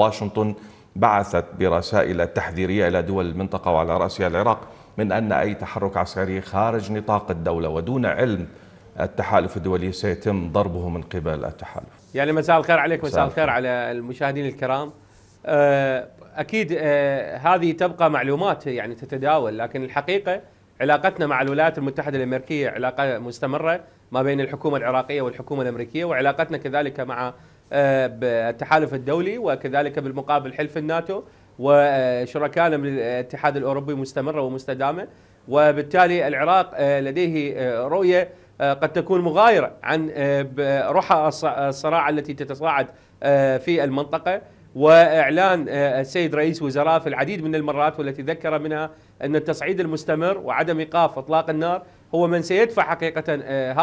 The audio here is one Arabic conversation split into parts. واشنطن بعثت برسائل تحذيرية إلى دول المنطقة وعلى رأسها العراق من أن أي تحرك عسكري خارج نطاق الدولة ودون علم التحالف الدولي سيتم ضربه من قبل التحالف. يعني مساء الخير عليك، مساء الخير على المشاهدين الكرام. أكيد هذه تبقى معلومات يعني تتداول، لكن الحقيقة علاقتنا مع الولايات المتحدة الأمريكية علاقة مستمرة ما بين الحكومة العراقية والحكومة الأمريكية، وعلاقتنا كذلك مع التحالف الدولي وكذلك بالمقابل حلف الناتو وشركائنا من الاتحاد الأوروبي مستمرة ومستدامة، وبالتالي العراق لديه رؤية قد تكون مغايرة عن رحى الصراع التي تتصاعد في المنطقة، وإعلان السيد رئيس وزراء في العديد من المرات والتي ذكر منها أن التصعيد المستمر وعدم إيقاف إطلاق النار هو من سيدفع حقيقة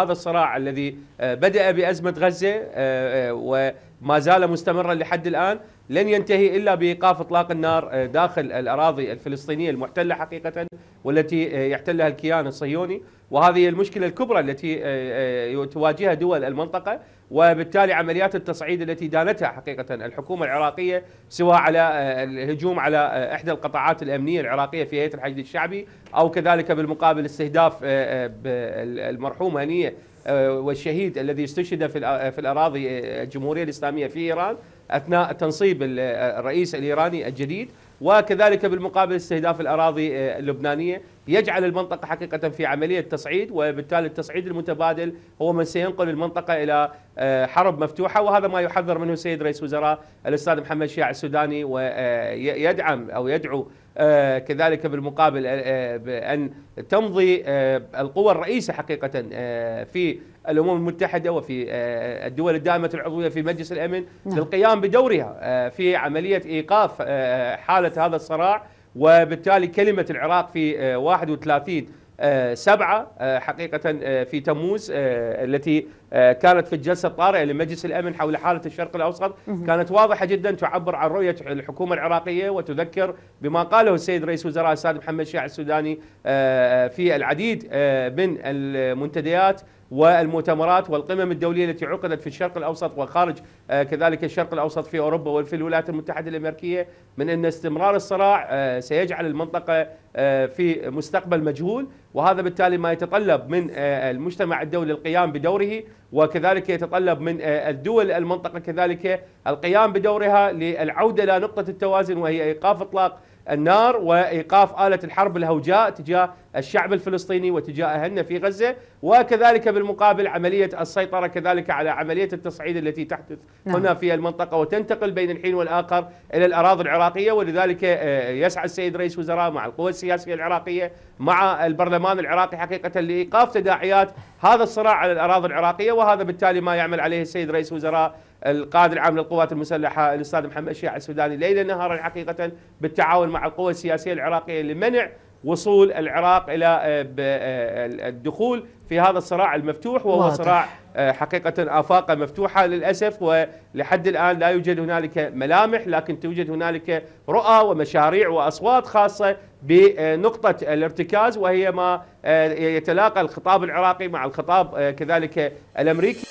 هذا الصراع الذي بدأ بأزمة غزة وما زال مستمرا لحد الآن، لن ينتهي إلا بإيقاف إطلاق النار داخل الأراضي الفلسطينية المحتلة حقيقة والتي يحتلها الكيان الصهيوني، وهذه المشكلة الكبرى التي تواجهها دول المنطقة، وبالتالي عمليات التصعيد التي دانتها حقيقة الحكومة العراقية سواء على الهجوم على إحدى القطاعات الأمنية العراقية في هيئة الحشد الشعبي أو كذلك بالمقابل استهداف المرحوم هنية والشهيد الذي استشهد في الأراضي الجمهورية الإسلامية في إيران أثناء تنصيب الرئيس الإيراني الجديد، وكذلك بالمقابل استهداف الأراضي اللبنانية، يجعل المنطقة حقيقة في عملية تصعيد، وبالتالي التصعيد المتبادل هو من سينقل المنطقة إلى حرب مفتوحة، وهذا ما يحذر منه السيد رئيس وزراء الأستاذ محمد شياع السوداني، ويدعم أو يدعو كذلك بالمقابل أن تمضي القوى الرئيسة حقيقة في الأمم المتحدة وفي الدول الدائمة العضوية في مجلس الأمن للقيام بدورها في عملية إيقاف حالة هذا الصراع، وبالتالي كلمة العراق في 31/7 حقيقة في تموز التي كانت في الجلسة الطارئة لمجلس الأمن حول حالة الشرق الأوسط كانت واضحة جدا، تعبر عن رؤية الحكومة العراقية وتذكر بما قاله السيد رئيس وزراء السيد محمد شياع السوداني في العديد من المنتديات والمؤتمرات والقمم الدولية التي عقدت في الشرق الأوسط وخارج كذلك الشرق الأوسط في أوروبا وفي الولايات المتحدة الأمريكية، من أن استمرار الصراع سيجعل المنطقة في مستقبل مجهول، وهذا بالتالي ما يتطلب من المجتمع الدولي القيام بدوره، وكذلك يتطلب من الدول المنطقة كذلك القيام بدورها للعودة إلى نقطة التوازن، وهي إيقاف إطلاق النار وإيقاف آلة الحرب الهوجاء تجاه الشعب الفلسطيني وتجاه أهلنا في غزة، وكذلك بالمقابل عملية السيطرة كذلك على عملية التصعيد التي تحدث هنا في المنطقة وتنتقل بين الحين والآخر إلى الأراضي العراقية، ولذلك يسعى السيد رئيس وزراء مع القوى السياسية العراقية مع البرلمان العراقي حقيقة لإيقاف تداعيات هذا الصراع على الأراضي العراقية، وهذا بالتالي ما يعمل عليه السيد رئيس وزراء القائد العام للقوات المسلحة الأستاذ محمد شياع السوداني ليلا نهارا حقيقة بالتعاون مع القوى السياسية العراقية لمنع وصول العراق إلى الدخول في هذا الصراع المفتوح، وهو واضح. صراع حقيقة آفاقه مفتوحة للأسف، ولحد الآن لا يوجد هنالك ملامح، لكن توجد هنالك رؤى ومشاريع وأصوات خاصة بنقطة الارتكاز، وهي ما يتلاقى الخطاب العراقي مع الخطاب كذلك الأمريكي.